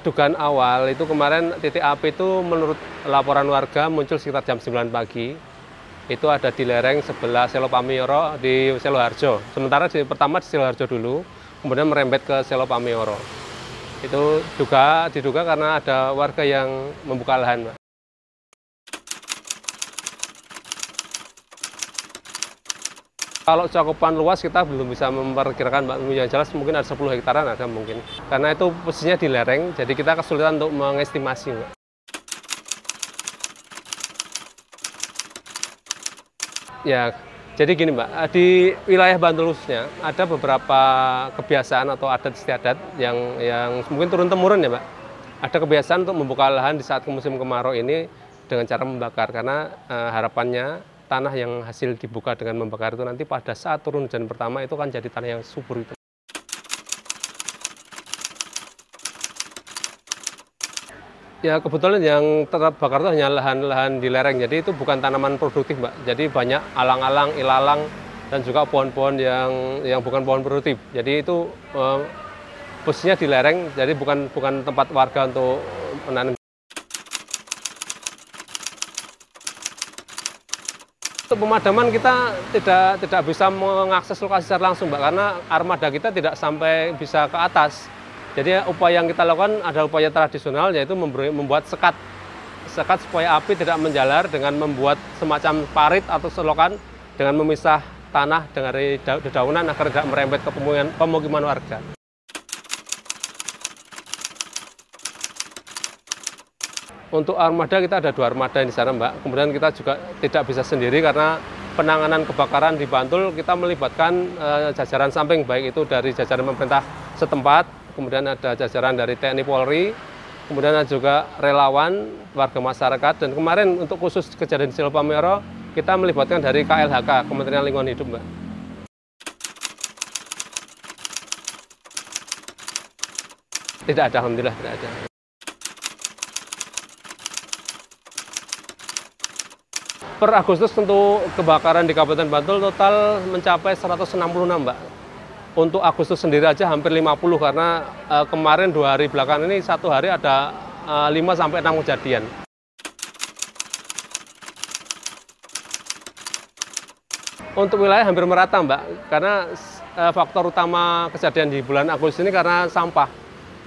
Dugaan awal itu kemarin titik api itu menurut laporan warga muncul sekitar jam 9 pagi. Itu ada di lereng sebelah Selopamioro di Seloharjo. Sementara pertama di Seloharjo dulu, kemudian merembet ke Selopamioro. Itu juga diduga karena ada warga yang membuka lahan, Pak. Kalau cakupan luas kita belum bisa memperkirakan, Pak. Yang jelas mungkin ada 10 hektaran ada mungkin. Karena itu posisinya di lereng, jadi kita kesulitan untuk mengestimasi, Pak. Ya, jadi gini, Pak. Di wilayah Bantulusnya ada beberapa kebiasaan atau adat istiadat yang mungkin turun-temurun ya, Pak. Ada kebiasaan untuk membuka lahan di saat musim kemarau ini dengan cara membakar, karena harapannya tanah yang hasil dibuka dengan membakar itu nanti pada saat turun hujan pertama itu kan jadi tanah yang subur itu. Ya kebetulan yang terbakar itu hanya lahan-lahan di lereng, jadi itu bukan tanaman produktif, Mbak. Jadi banyak alang-alang, ilalang, dan juga pohon-pohon yang bukan pohon produktif. Jadi itu posisinya di lereng, jadi bukan tempat warga untuk menanam. Untuk pemadaman kita tidak bisa mengakses lokasi secara langsung, Mbak, karena armada kita tidak sampai bisa ke atas. Jadi upaya yang kita lakukan ada upaya tradisional, yaitu membuat sekat supaya api tidak menjalar dengan membuat semacam parit atau selokan dengan memisah tanah dengan dedaunan agar tidak merembet ke pemukiman warga. Untuk armada kita ada 2 armada di sana, Mbak. Kemudian kita juga tidak bisa sendiri karena penanganan kebakaran di Bantul kita melibatkan jajaran samping, baik itu dari jajaran pemerintah setempat, kemudian ada jajaran dari TNI Polri, kemudian ada juga relawan, warga masyarakat, dan kemarin untuk khusus kejadian di Selopamioro kita melibatkan dari KLHK, Kementerian Lingkungan Hidup, Mbak. Tidak ada, alhamdulillah tidak ada. Per Agustus untuk kebakaran di Kabupaten Bantul total mencapai 166, Mbak. Untuk Agustus sendiri aja hampir 50 karena kemarin 2 hari belakangan ini 1 hari ada 5-6 kejadian. Untuk wilayah hampir merata, Mbak, karena faktor utama kejadian di bulan Agustus ini karena sampah.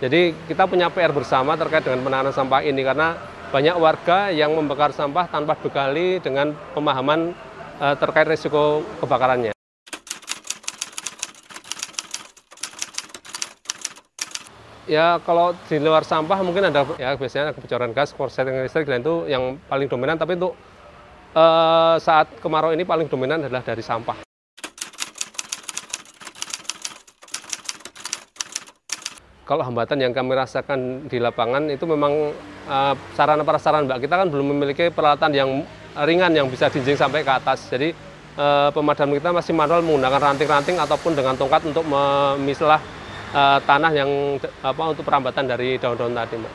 Jadi kita punya PR bersama terkait dengan penanganan sampah ini karena banyak warga yang membakar sampah tanpa bekali dengan pemahaman terkait risiko kebakarannya. Ya kalau di luar sampah mungkin ada ya biasanya kebocoran gas, korsleting listrik, dan itu yang paling dominan. Tapi untuk saat kemarau ini paling dominan adalah dari sampah. Kalau hambatan yang kami rasakan di lapangan itu memang sarana-prasarana, Mbak. Kita kan belum memiliki peralatan yang ringan yang bisa dijinjing sampai ke atas. Jadi pemadam kita masih manual menggunakan ranting-ranting ataupun dengan tongkat untuk memisah tanah yang untuk perambatan dari daun-daun tadi, Mbak.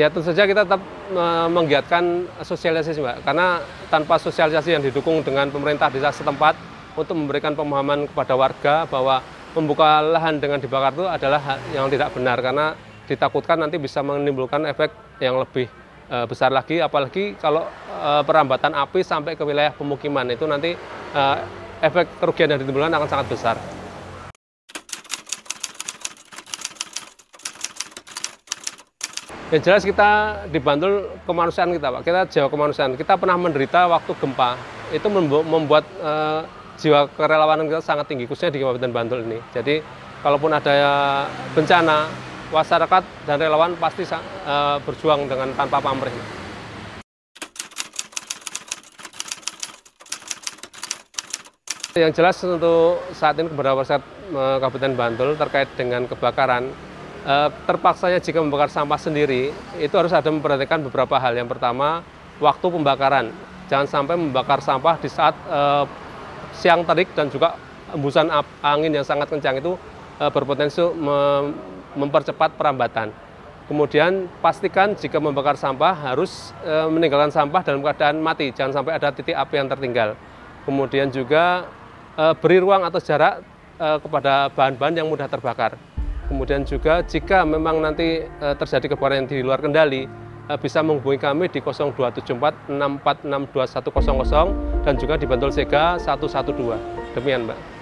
Ya tentu saja kita tetap menggiatkan sosialisasi, Mbak. Karena tanpa sosialisasi yang didukung dengan pemerintah desa setempat untuk memberikan pemahaman kepada warga bahwa membuka lahan dengan dibakar itu adalah yang tidak benar, karena ditakutkan nanti bisa menimbulkan efek yang lebih besar lagi, apalagi kalau perambatan api sampai ke wilayah pemukiman itu nanti efek kerugian yang ditimbulkan akan sangat besar. Yang jelas kita di Bantul kemanusiaan kita, Pak. Kita jiwa kemanusiaan. Kita pernah menderita waktu gempa. Itu membuat jiwa kerelawanan kita sangat tinggi, khususnya di Kabupaten Bantul ini. Jadi, kalaupun ada bencana, masyarakat dan relawan pasti berjuang dengan tanpa pamrih. Yang jelas untuk saat ini keberapa Kabupaten Bantul terkait dengan kebakaran, terpaksanya jika membakar sampah sendiri, itu harus ada memperhatikan beberapa hal. Yang pertama, waktu pembakaran. Jangan sampai membakar sampah di saat siang terik dan juga embusan angin yang sangat kencang itu berpotensi mempercepat perambatan. Kemudian pastikan jika membakar sampah harus meninggalkan sampah dalam keadaan mati, jangan sampai ada titik api yang tertinggal. Kemudian juga beri ruang atau jarak kepada bahan-bahan yang mudah terbakar. Kemudian juga jika memang nanti terjadi kebakaran yang di luar kendali, bisa menghubungi kami di 02746462100 dan juga di Bantul Sega 112. Demikian, Mbak.